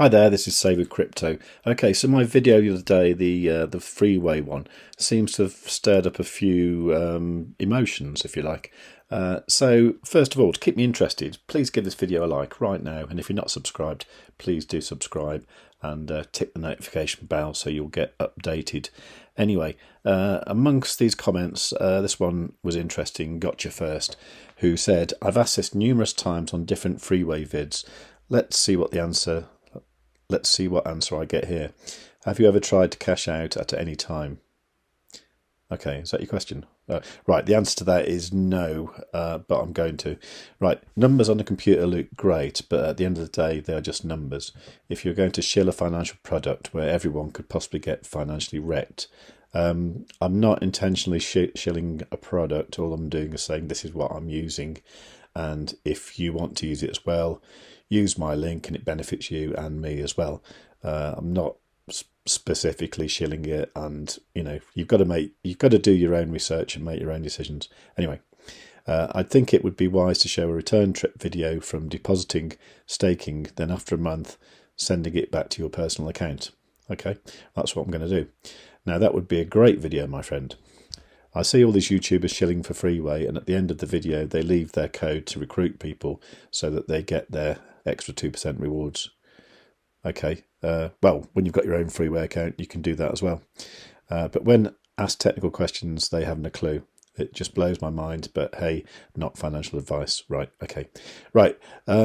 Hi there, this is Save With Crypto. Okay, so my video the other day, the freeway one, seems to have stirred up a few emotions, if you like. So first of all, to keep me interested, please give this video a like right now. And if you're not subscribed, please do subscribe and tick the notification bell so you'll get updated. Anyway, amongst these comments, this one was interesting, Gotcha First, who said, I've asked this numerous times on different freeway vids. Let's see what answer I get here. Have you ever tried to cash out at any time? Okay, is that your question? Right, the answer to that is no, but I'm going to. Right, numbers on the computer look great, but at the end of the day, they are just numbers. If you're going to shill a financial product where everyone could possibly get financially wrecked, I'm not intentionally shilling a product. All I'm doing is saying this is what I'm using. And if you want to use it as well, use my link and it benefits you and me as well. I'm not specifically shilling it, and you know, you've got to do your own research and make your own decisions. Anyway, I think it would be wise to show a return trip video from depositing, staking, then after a month sending it back to your personal account. Okay, that's what I'm going to do. Now that would be a great video, my friend. I see all these YouTubers shilling for freeway, and at the end of the video they leave their code to recruit people so that they get their extra 2% rewards. Okay, well, when you've got your own freeway account you can do that as well. But when asked technical questions they haven't a clue. It just blows my mind, but hey, not financial advice. Right, okay. Right, I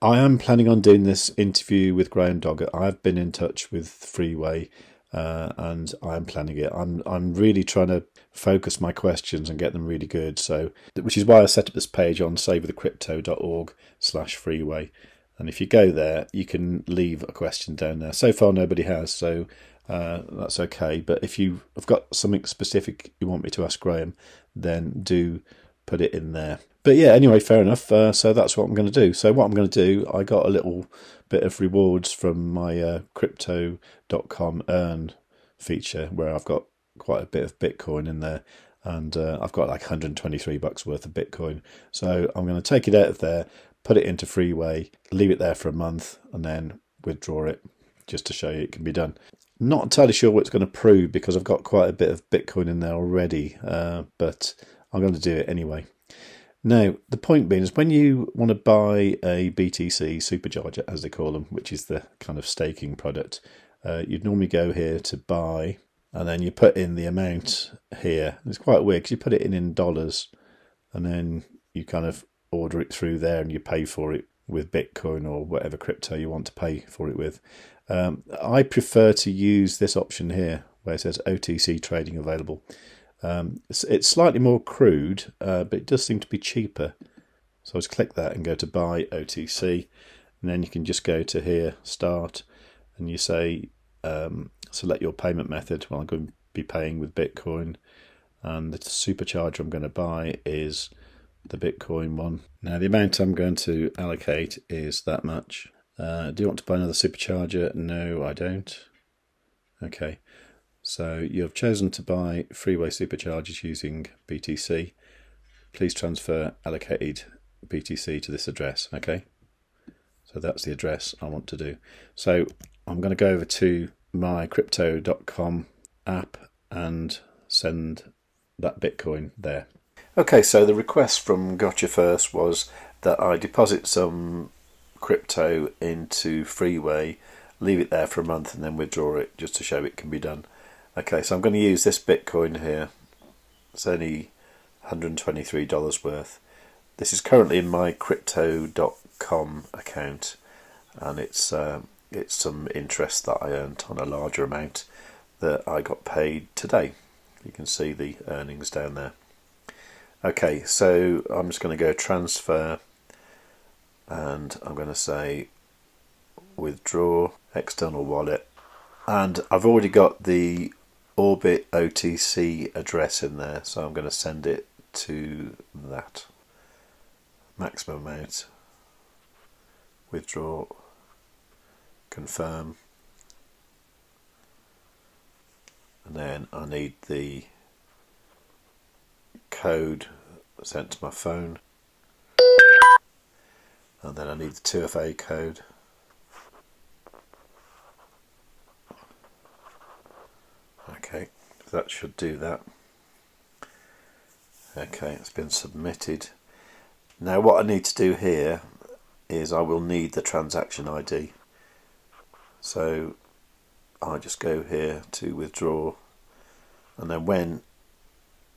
am planning on doing this interview with Graham Doggart. I've been in touch with Freeway. And I'm planning it. I'm really trying to focus my questions and get them really good. So, which is why I set up this page on savewithcrypto.org/freeway. And if you go there, you can leave a question down there. So far, nobody has, so that's okay. But if you have got something specific you want me to ask Graham, then do put it in there. But yeah, anyway, fair enough. So that's what I'm going to do. So what I'm going to do, I got a little bit of rewards from my crypto.com earn feature where I've got quite a bit of Bitcoin in there, and I've got like 123 bucks worth of Bitcoin. So I'm going to take it out of there, put it into Freeway, leave it there for a month, and then withdraw it just to show you it can be done. Not entirely sure what it's going to prove because I've got quite a bit of Bitcoin in there already, but I'm going to do it anyway. Now, the point being is when you want to buy a BTC supercharger, as they call them, which is the kind of staking product, you'd normally go here to buy, and then you put in the amount here. And it's quite weird because you put it in dollars, and then you kind of order it through there and you pay for it with Bitcoin or whatever crypto you want to pay for it with. I prefer to use this option here where it says OTC trading available. It's slightly more crude, but it does seem to be cheaper. So I just click that and go to buy OTC, and then you can just go to here, start, and you say select your payment method. Well, I'm going to be paying with Bitcoin, and the supercharger I'm going to buy is the Bitcoin one. Now the amount I'm going to allocate is that much. Do you want to buy another supercharger? No, I don't. Okay. So you've chosen to buy freeway superchargers using BTC. Please transfer allocated BTC to this address. Okay, so that's the address I want to do. So I'm going to go over to my crypto.com app and send that Bitcoin there. Okay, so the request from Gotcha First was that I deposit some crypto into Freeway, leave it there for a month and then withdraw it just to show it can be done. Okay, so I'm going to use this Bitcoin here. It's only $123 worth. This is currently in my crypto.com account, and it's some interest that I earned on a larger amount that I got paid today. You can see the earnings down there. Okay, so I'm just going to go transfer, and I'm going to say withdraw external wallet, and I've already got the Orbit OTC address in there, so I'm going to send it to that. Maximum amount, withdraw, confirm, and then I need the code sent to my phone, and then I need the 2FA code, that should do that. Okay, it's been submitted. Now what I need to do here is I will need the transaction ID. So I just go here to withdraw, and then when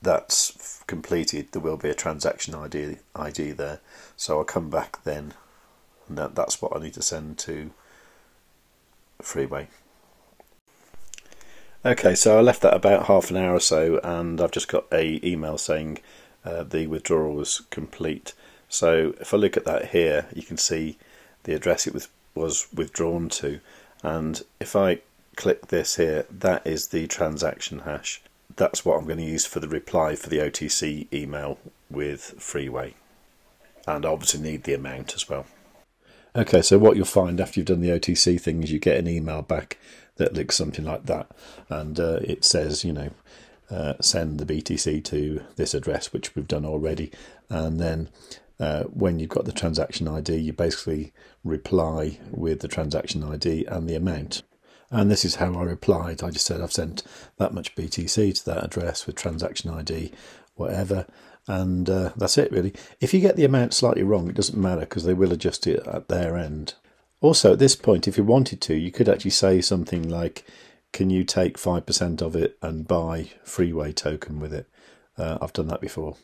that's completed there will be a transaction ID there, so I'll come back then, and that's what I need to send to Freeway. Okay, so I left that about half an hour or so, and I've just got a email saying the withdrawal was complete. So if I look at that here, you can see the address it was withdrawn to, and if I click this here, that is the transaction hash. That's what I'm going to use for the reply for the OTC email with Freeway, and I obviously need the amount as well. Okay, so what you'll find after you've done the OTC thing is you get an email back that looks something like that, and it says, you know, send the BTC to this address, which we've done already, and then when you've got the transaction ID, you basically reply with the transaction ID and the amount. And this is how I replied. I just said I've sent that much BTC to that address with transaction ID, whatever, and that's it really. If you get the amount slightly wrong, it doesn't matter because they will adjust it at their end. Also at this point, if you wanted to, you could actually say something like, can you take 5% of it and buy Freeway token with it? I've done that before.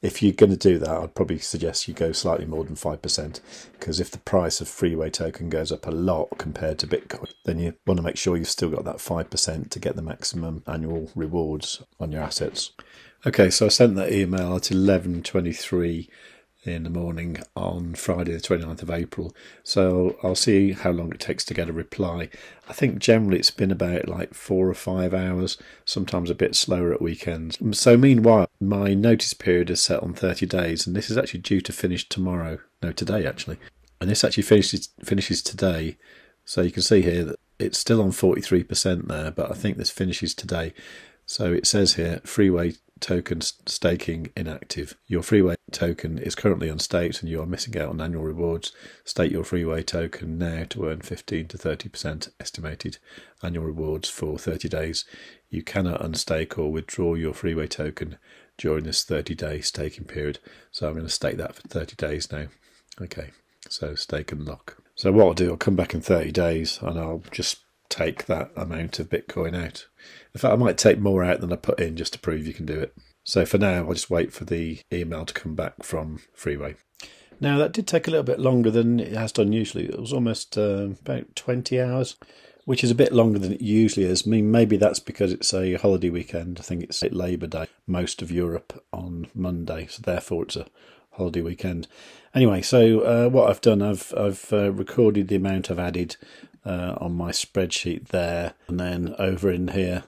If you're going to do that, I'd probably suggest you go slightly more than 5%, because if the price of Freeway token goes up a lot compared to Bitcoin, then you want to make sure you've still got that 5% to get the maximum annual rewards on your assets. Okay, so I sent that email at 11:23 in the morning on Friday the 29th of April, so I'll see how long it takes to get a reply. I think generally it's been about like 4 or 5 hours, sometimes a bit slower at weekends. So meanwhile, my notice period is set on 30 days, and this is actually due to finish tomorrow, no, today actually, and this actually finishes today. So you can see here that it's still on 43% there, but I think this finishes today. So it says here, Freeway token staking inactive. Your Freeway token is currently unstaked and you are missing out on annual rewards. Stake your Freeway token now to earn 15 to 30% estimated annual rewards for 30 days. You cannot unstake or withdraw your Freeway token during this 30-day staking period. So I'm going to stake that for 30 days now. Okay, so stake and lock. So what I'll do, I'll come back in 30 days and I'll just take that amount of Bitcoin out. In fact, I might take more out than I put in just to prove you can do it. So for now, I'll just wait for the email to come back from Freeway. Now, that did take a little bit longer than it has done usually. It was almost about 20 hours, which is a bit longer than it usually is. I mean, maybe that's because it's a holiday weekend. I think it's Labor Day, most of Europe on Monday, so therefore it's a holiday weekend. Anyway, so what I've done, I've recorded the amount I've added on my spreadsheet there, and then over in here,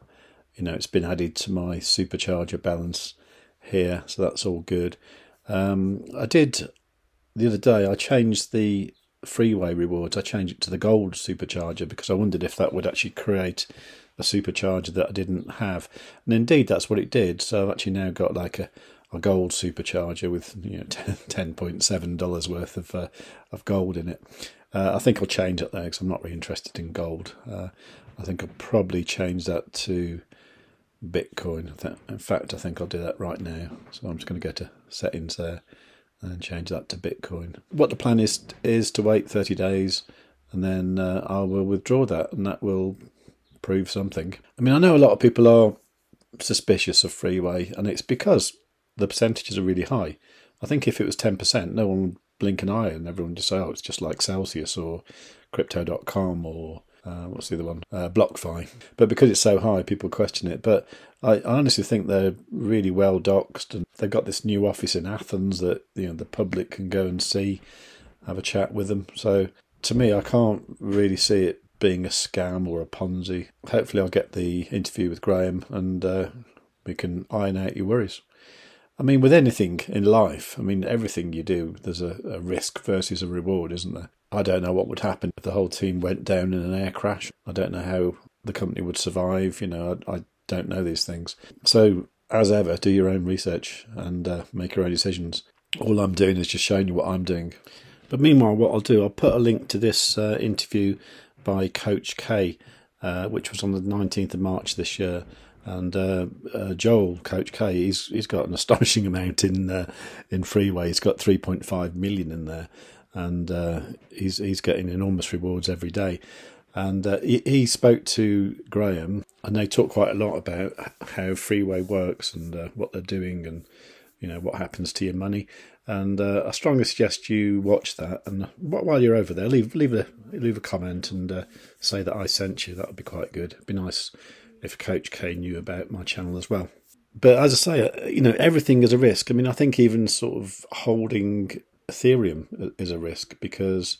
you know, it's been added to my supercharger balance here, so that's all good. I did the other day, I changed the Freeway rewards, I changed it to the gold supercharger because I wondered if that would actually create a supercharger that I didn't have, and indeed that's what it did. So I've actually now got like a gold supercharger with, you know, $10.7 worth of gold in it. I think I'll change it there because I'm not really interested in gold. I think I'll probably change that to Bitcoin. In fact, I think I'll do that right now. So I'm just going to go to settings there and change that to Bitcoin. What the plan is to wait 30 days and then I will withdraw that, and that will prove something. I mean, I know a lot of people are suspicious of Freeway, and it's because the percentages are really high. I think if it was 10%, no one would blink an eye and everyone just say, oh, it's just like Celsius or crypto.com or what's the other one, BlockFi. But because it's so high, people question it. But I honestly think they're really well doxed, and they've got this new office in Athens that, you know, the public can go and see, have a chat with them. So to me, I can't really see it being a scam or a Ponzi. Hopefully I'll get the interview with Graham and we can iron out your worries. I mean, with anything in life, I mean, everything you do, there's a risk versus a reward, isn't there? I don't know what would happen if the whole team went down in an air crash. I don't know how the company would survive. You know, I don't know these things. So, as ever, do your own research and make your own decisions. All I'm doing is just showing you what I'm doing. But meanwhile, what I'll do, I'll put a link to this interview by Coach K, which was on the 19th of March this year. And Joel, Coach K, he's got an astonishing amount in Freeway. He's got 3.5 million in there, and he's getting enormous rewards every day. And he spoke to Graham, and they talk quite a lot about how Freeway works and what they're doing, and you know what happens to your money. And I strongly suggest you watch that. And while you're over there, leave a comment and say that I sent you. That would be quite good. It'd be nice if Coach K knew about my channel as well. But as I say, you know, everything is a risk. I mean, I think even sort of holding Ethereum is a risk, because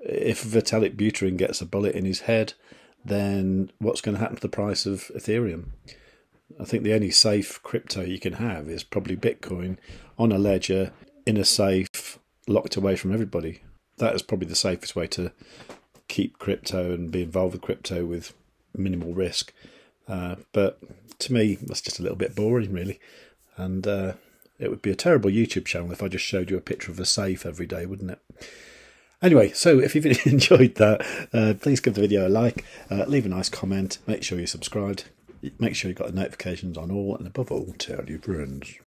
if Vitalik Buterin gets a bullet in his head, then what's going to happen to the price of Ethereum? I think the only safe crypto you can have is probably Bitcoin on a ledger, in a safe, locked away from everybody. That is probably the safest way to keep crypto and be involved with crypto with minimal risk. But to me, that's just a little bit boring, really. And it would be a terrible YouTube channel if I just showed you a picture of a safe every day, wouldn't it? Anyway, so if you've enjoyed that, please give the video a like, leave a nice comment, make sure you're subscribed, make sure you've got the notifications on all, and above all, tell your friends.